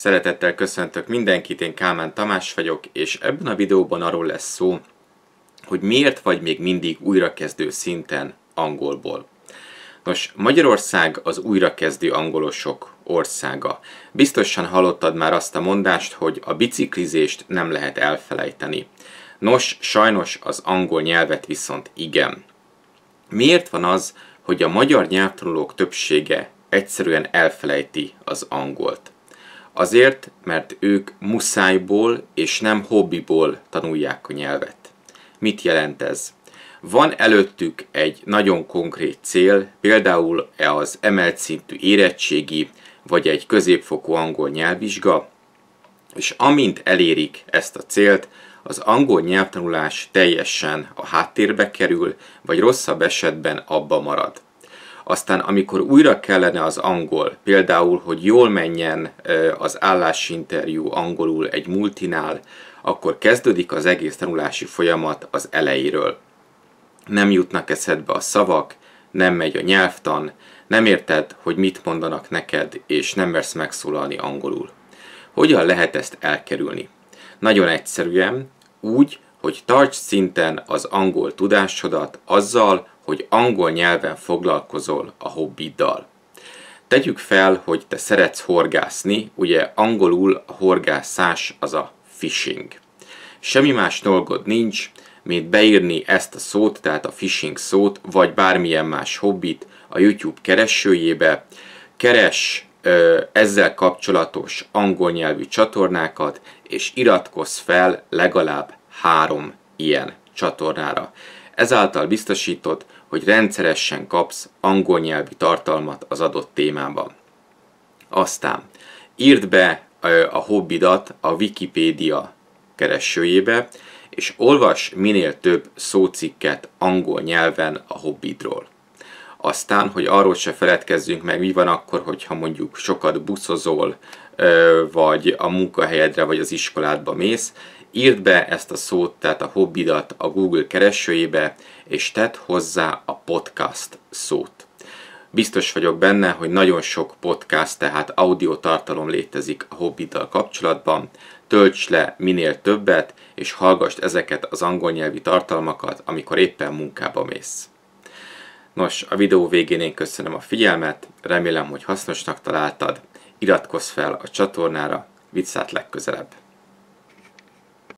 Szeretettel köszöntök mindenkit, én Kálmán Tamás vagyok, és ebben a videóban arról lesz szó, hogy miért vagy még mindig újrakezdő szinten angolból. Nos, Magyarország az újrakezdő angolosok országa. Biztosan hallottad már azt a mondást, hogy a biciklizést nem lehet elfelejteni. Nos, sajnos az angol nyelvet viszont igen. Miért van az, hogy a magyar nyelvtanulók többsége egyszerűen elfelejti az angolt? Azért, mert ők muszájból és nem hobbiból tanulják a nyelvet. Mit jelent ez? Van előttük egy nagyon konkrét cél, például az emelt szintű érettségi, vagy egy középfokú angol nyelvvizsga, és amint elérik ezt a célt, az angol nyelvtanulás teljesen a háttérbe kerül, vagy rosszabb esetben abba marad. Aztán amikor újra kellene az angol, például, hogy jól menjen az állásinterjú angolul egy multinál, akkor kezdődik az egész tanulási folyamat az elejéről. Nem jutnak eszedbe a szavak, nem megy a nyelvtan, nem érted, hogy mit mondanak neked, és nem mersz megszólalni angolul. Hogyan lehet ezt elkerülni? Nagyon egyszerűen úgy, hogy tarts szinten az angol tudásodat azzal, hogy angol nyelven foglalkozol a hobbiddal. Tegyük fel, hogy te szeretsz horgászni, ugye angolul a horgászás az a fishing. Semmi más dolgod nincs, mint beírni ezt a szót, tehát a fishing szót, vagy bármilyen más hobbit a YouTube keresőjébe. Keres ezzel kapcsolatos angol nyelvű csatornákat, és iratkozz fel legalább 3 ilyen csatornára. Ezáltal biztosítod, hogy rendszeresen kapsz angol nyelvi tartalmat az adott témában. Aztán írd be a hobbidat a Wikipedia keresőjébe, és olvas minél több szócikket angol nyelven a hobbidról. Aztán, hogy arról se feledkezzünk meg, mi van akkor, hogyha mondjuk sokat buszozol, vagy a munkahelyedre, vagy az iskoládba mész, írd be ezt a szót, tehát a hobbidat a Google keresőjébe, és tedd hozzá a podcast szót. Biztos vagyok benne, hogy nagyon sok podcast, tehát audio tartalom létezik a hobbiddal kapcsolatban. Tölts le minél többet, és hallgass ezeket az angol nyelvi tartalmakat, amikor éppen munkába mész. Nos, a videó végén én köszönöm a figyelmet, remélem, hogy hasznosnak találtad. Iratkozz fel a csatornára, viccát legközelebb!